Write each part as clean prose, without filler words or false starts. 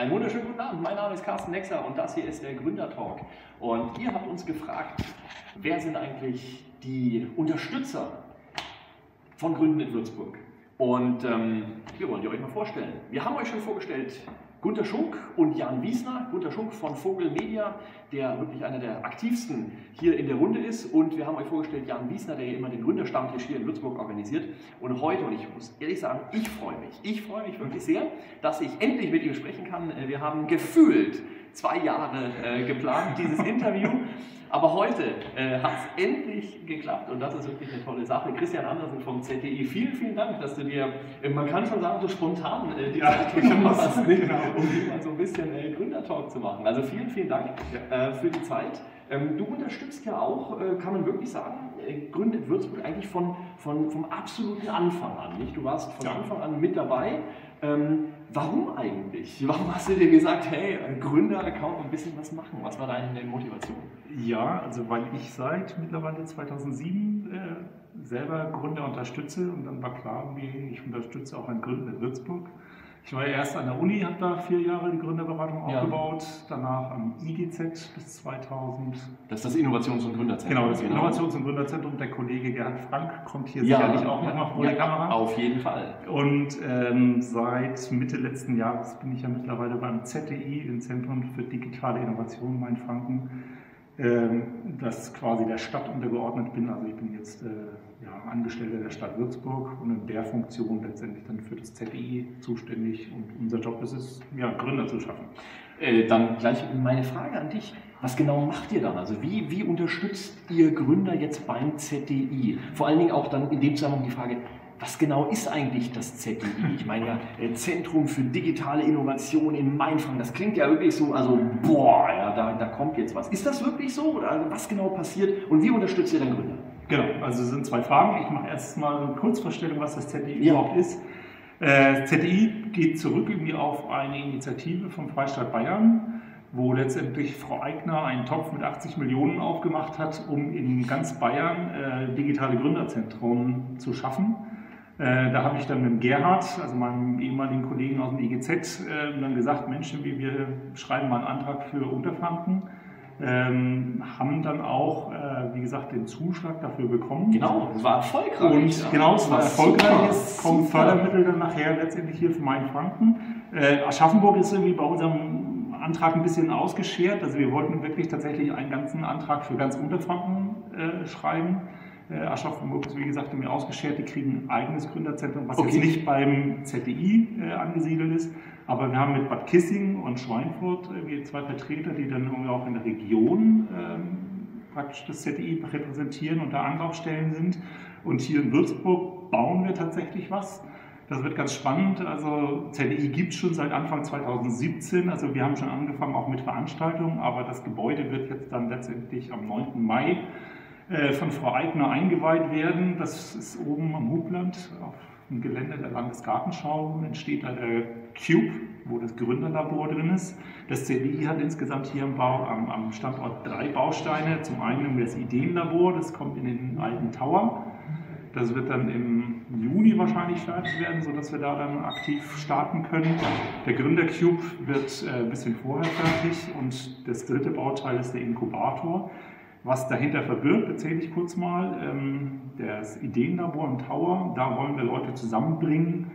Einen wunderschönen guten Abend, mein Name ist Carsten Nexer und das hier ist der Gründertalk. Und ihr habt uns gefragt, wer sind eigentlich die Unterstützer von Gründen in Würzburg? Und wir wollen die euch mal vorstellen. Wir haben euch schon vorgestellt Gunter Schunk und Jan Wiesner. Gunter Schunk von Vogel Media, der wirklich einer der aktivsten hier in der Runde ist. Und wir haben euch vorgestellt Jan Wiesner, der ja immer den Gründerstammtisch hier in Würzburg organisiert. Und heute, und ich muss ehrlich sagen, ich freue mich wirklich sehr, dass ich endlich mit ihm sprechen kann. Wir haben gefühlt 2 Jahre geplant, dieses Interview. Aber heute hat es endlich geklappt und das ist wirklich eine tolle Sache. Christian Andersen vom ZDI, vielen, vielen Dank, dass du dir, man kann schon sagen, so spontan um so ein bisschen Gründertalk zu machen. Also vielen, vielen Dank für die Zeit. Du unterstützt ja auch, kann man wirklich sagen, Gründen in Würzburg eigentlich vom absoluten Anfang an. Nicht? Du warst von Anfang an mit dabei. Warum eigentlich? Warum hast du dir gesagt, hey, Gründer, kaum ein bisschen was machen? Was war deine Motivation? Ja, also weil ich seit mittlerweile 2007 selber Gründer unterstütze und dann war klar, ich unterstütze auch ein Gründen in Würzburg. Ich war ja erst an der Uni, habe da 4 Jahre die Gründerberatung aufgebaut, danach am IGZ bis 2000. Das ist das Innovations- und Gründerzentrum. Genau, das Innovations- und Gründerzentrum. Der Kollege Gerhard Frank kommt hier sicherlich auch nochmal vor die Kamera. Auf jeden Fall. Und seit Mitte letzten Jahres bin ich ja mittlerweile beim ZDI, im Zentrum für digitale Innovation Mainfranken, das quasi der Stadt untergeordnet bin. Also ich bin jetzt Angestellter der Stadt Würzburg und in der Funktion letztendlich dann für das ZDI zuständig. Und unser Job ist es, Gründer zu schaffen. Dann gleich meine Frage an dich. Was genau macht ihr dann? Also wie unterstützt ihr Gründer jetzt beim ZDI? Vor allen Dingen auch dann in dem Zusammenhang die Frage, was genau ist eigentlich das ZDI? Ich meine Zentrum für digitale Innovation in Mainfranken. Das klingt ja wirklich so, also boah, da kommt jetzt was. Ist das wirklich so? Oder was genau passiert? Und wie unterstützt ihr dann Gründer? Genau, also es sind 2 Fragen. Ich mache erstmal eine Kurzvorstellung, was das ZDI überhaupt ist. ZDI geht zurück irgendwie auf eine Initiative vom Freistaat Bayern, wo letztendlich Frau Eigner einen Topf mit 80 Millionen aufgemacht hat, um in ganz Bayern digitale Gründerzentren zu schaffen. Da habe ich dann mit Gerhard, also meinem ehemaligen Kollegen aus dem IGZ, dann gesagt, Mensch, wir schreiben mal einen Antrag für Unterfranken. Haben dann auch, wie gesagt, den Zuschlag dafür bekommen. Genau, es war erfolgreich. Und genau, es war erfolgreich. Jetzt kommen Fördermittel dann nachher letztendlich hier für Mainfranken. Aschaffenburg ist irgendwie bei unserem Antrag ein bisschen ausgeschert. Also wir wollten wirklich tatsächlich einen ganzen Antrag für ganz Unterfranken schreiben. Aschaffenburg ist, wie gesagt, irgendwie ausgeschert. Die kriegen ein eigenes Gründerzentrum, was jetzt nicht beim ZDI angesiedelt ist. Aber wir haben mit Bad Kissingen und Schweinfurt 2 Vertreter, die dann irgendwie auch in der Region praktisch das ZDI repräsentieren und da Anlaufstellen sind. Und hier in Würzburg bauen wir tatsächlich was. Das wird ganz spannend. Also ZDI gibt es schon seit Anfang 2017. Also wir haben schon angefangen auch mit Veranstaltungen, aber das Gebäude wird jetzt dann letztendlich am 9. Mai von Frau Eigner eingeweiht werden. Das ist oben am Hubland auf dem Gelände der Landesgartenschau. Entsteht da der Cube, wo das Gründerlabor drin ist. Das ZDI hat insgesamt hier am Standort 3 Bausteine. Zum einen das Ideenlabor, das kommt in den alten Tower. Das wird dann im Juni wahrscheinlich fertig werden, sodass wir da dann aktiv starten können. Der Gründercube wird ein bisschen vorher fertig und das 3. Bauteil ist der Inkubator. Was dahinter verbirgt, erzähle ich kurz mal. Das Ideenlabor im Tower, da wollen wir Leute zusammenbringen,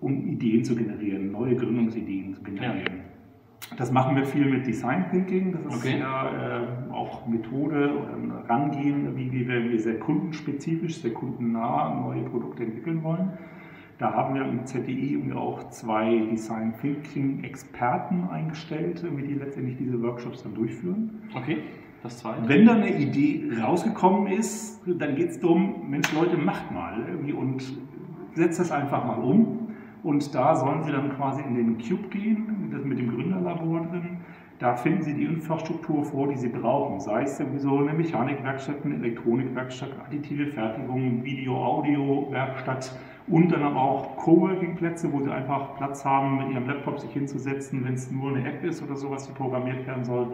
um Ideen zu generieren, neue Gründungsideen zu generieren. Das machen wir viel mit Design Thinking, das ist auch Methode oder Rangehen, wie wir sehr kundenspezifisch, sehr kundennah neue Produkte entwickeln wollen. Da haben wir im ZDI auch 2 Design Thinking Experten eingestellt, die letztendlich diese Workshops dann durchführen. Okay. Das Zweite. Wenn dann eine Idee rausgekommen ist, dann geht es darum, Mensch Leute, macht mal irgendwie und setzt das einfach mal um. Und da sollen sie dann quasi in den Cube gehen, das mit dem Gründerlabor drin. Da finden sie die Infrastruktur vor, die sie brauchen. Sei es sowieso eine Mechanikwerkstatt, eine Elektronikwerkstatt, additive Fertigung, Video-Audio-Werkstatt und dann aber auch Coworking-Plätze, wo sie einfach Platz haben, mit ihrem Laptop sich hinzusetzen, wenn es nur eine App ist oder sowas, die programmiert werden soll.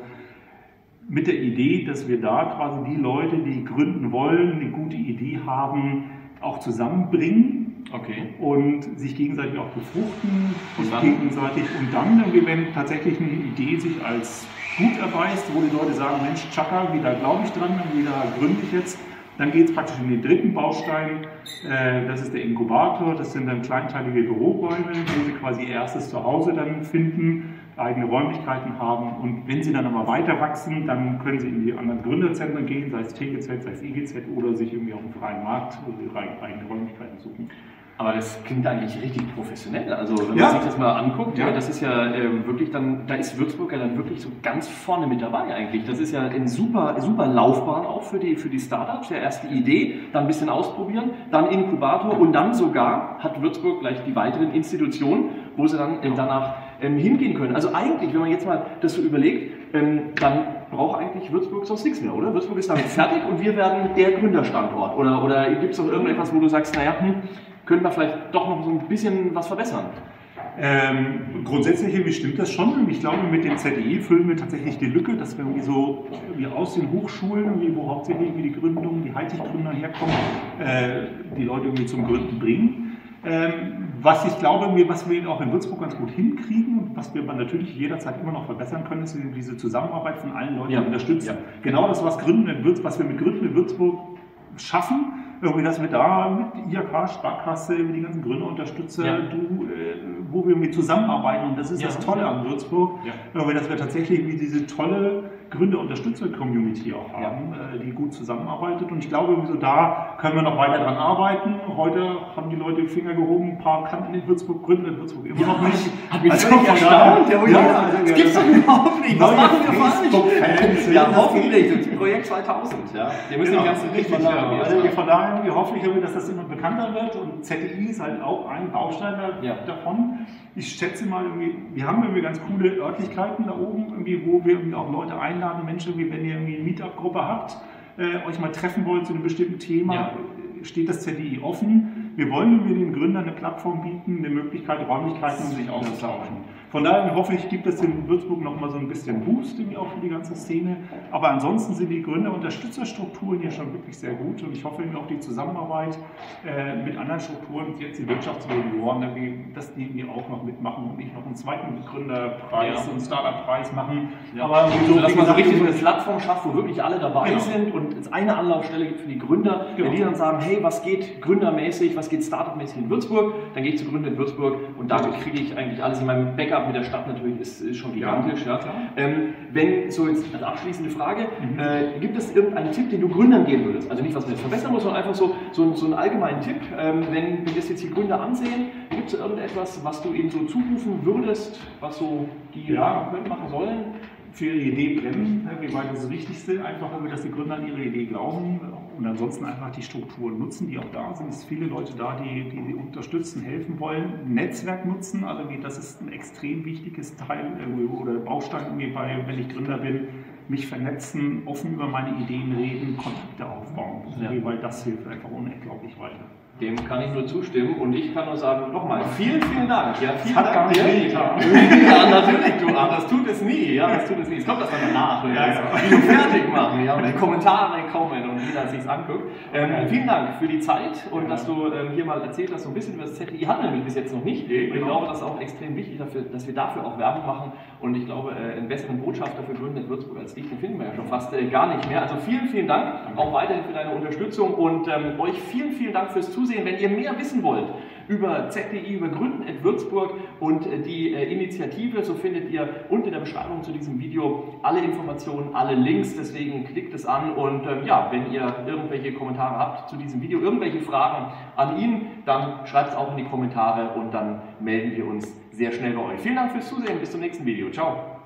Mit der Idee, dass wir da quasi die Leute, die gründen wollen, eine gute Idee haben, auch zusammenbringen okay. Und sich gegenseitig auch befruchten, und dann, wenn tatsächlich eine Idee sich als gut erweist, wo die Leute sagen, Mensch, Chaka, wieder glaube ich dran, wieder gründe ich jetzt, dann geht es praktisch in den dritten Baustein, das ist der Inkubator, das sind dann kleinteilige Büroräume, wo sie quasi ihr erstes Zuhause dann finden, eigene Räumlichkeiten haben, und wenn sie dann aber weiter wachsen, dann können sie in die anderen Gründerzentren gehen, sei es TGZ, sei es IGZ, oder sich irgendwie auf dem freien Markt ihre eigenen Räumlichkeiten suchen. Aber das klingt eigentlich richtig professionell, also wenn man sich das mal anguckt, das ist ja wirklich dann, da ist Würzburg ja dann wirklich so ganz vorne mit dabei eigentlich. Das ist ja eine super, super Laufbahn auch für die Startups, der erste Idee, dann ein bisschen ausprobieren, dann Inkubator und dann sogar hat Würzburg gleich die weiteren Institutionen, wo sie dann danach hingehen können. Also eigentlich, wenn man jetzt mal das so überlegt, dann braucht eigentlich Würzburg sonst nichts mehr, oder? Würzburg ist damit fertig und wir werden der Gründerstandort. Oder gibt es noch irgendetwas, wo du sagst, naja, können wir vielleicht doch noch so ein bisschen was verbessern? Grundsätzlich stimmt das schon. Ich glaube, mit dem ZDI füllen wir tatsächlich die Lücke, dass wir irgendwie so aus den Hochschulen, wo hauptsächlich die Gründung, die Hightech-Gründer herkommen, die Leute irgendwie zum Gründen bringen. Was ich glaube, was wir auch in Würzburg ganz gut hinkriegen und was wir aber natürlich jederzeit immer noch verbessern können, ist diese Zusammenarbeit von allen Leuten unterstützen. Ja. Genau das, was wir mit Gründen in Würzburg schaffen, irgendwie, dass wir da mit IHK, Sparkasse, mit den ganzen Gründerunterstützer, wo wir irgendwie zusammenarbeiten, und das ist das Tolle an Würzburg, irgendwie, dass wir tatsächlich diese tolle Gründerunterstützer-Community auch haben, die gut zusammenarbeitet, und ich glaube, irgendwie so da können wir noch weiter dran arbeiten. Heute haben die Leute den Finger gehoben, ein paar kannten in Würzburg, Gründen in Würzburg immer noch nicht. Hat mich so erstaunt. Das gibt es doch überhaupt nicht. Das machen wir fast. Ja, hoffentlich. Das Projekt 2000. Wir müssen den ganzen Weg mal lernen. Also von daher hoffe ich, dass das immer bekannter wird, und ZDI ist halt auch ein Baustein davon. Ich schätze mal, wir haben irgendwie ganz coole Örtlichkeiten da oben, wo wir irgendwie auch Leute einladen, Menschen, wenn ihr irgendwie eine Meetup-Gruppe habt, euch mal treffen wollt zu einem bestimmten Thema, steht das ZDI offen. Wir wollen irgendwie den Gründern eine Plattform bieten, eine Möglichkeit, Räumlichkeiten, um sich auszutauschen. Von daher hoffe ich, gibt es in Würzburg nochmal so ein bisschen Boost auch für die ganze Szene. Aber ansonsten sind die Gründerunterstützerstrukturen hier schon wirklich sehr gut, und ich hoffe auch die Zusammenarbeit mit anderen Strukturen, jetzt die Wirtschaftsjunioren, dass die irgendwie auch noch mitmachen und nicht noch einen zweiten Gründerpreis und Startup-Preis machen. Ja. Aber so, dass man so richtig so eine Plattform schafft, wo wirklich alle dabei sind und es eine Anlaufstelle gibt für die Gründer, wenn die dann sagen, hey, was geht gründermäßig, was geht startupmäßig in Würzburg, dann gehe ich zu Gründen in Würzburg, und damit kriege ich eigentlich alles in meinem Backup. Mit der Stadt natürlich ist schon gigantisch. Wenn, so jetzt als abschließende Frage, gibt es irgendeinen Tipp, den du Gründern geben würdest? Also nicht, was man jetzt verbessern muss, sondern einfach so einen allgemeinen Tipp. Wenn wir das jetzt die Gründer ansehen, gibt es irgendetwas, was du eben so zurufen würdest, was so die machen sollen? Für ihre Idee brennen, weil das Wichtigste einfach, dass die Gründer an ihre Idee glauben und ansonsten einfach die Strukturen nutzen, die auch da sind. Es sind viele Leute da, die sie unterstützen, helfen wollen. Netzwerk nutzen, also das ist ein extrem wichtiges Teil oder Baustein, wenn ich Gründer bin. Mich vernetzen, offen über meine Ideen reden, Kontakte aufbauen, weil das hilft einfach unglaublich weiter. Dem kann ich nur zustimmen, und ich kann nur sagen, nochmal, vielen, vielen Dank. Ja, vielen Dank. Gar nicht wehgetan. Ja, natürlich, du, aber das tut es nie. Ja, das tut es nie. Es kommt das dann danach, wie du fertig machen, und die Kommentare kommen und jeder sich es anguckt. Vielen Dank für die Zeit und dass du hier mal erzählt hast, so ein bisschen über das ZDI handeln wir bis jetzt noch nicht. Und ich glaube, das ist auch extrem wichtig, dass wir dafür auch Werbung machen, und ich glaube, einen besseren Botschafter für Gründen in Würzburg als dich, den finden wir ja schon fast gar nicht mehr. Also vielen, vielen Dank, auch weiterhin für deine Unterstützung, und euch vielen, vielen Dank fürs Zusehen. Wenn ihr mehr wissen wollt über ZDI, über Gründen in Würzburg und die Initiative, so findet ihr unter der Beschreibung zu diesem Video alle Informationen, alle Links, deswegen klickt es an, und wenn ihr irgendwelche Kommentare habt zu diesem Video, irgendwelche Fragen an ihn, dann schreibt es auch in die Kommentare, und dann melden wir uns sehr schnell bei euch. Vielen Dank fürs Zusehen, bis zum nächsten Video. Ciao!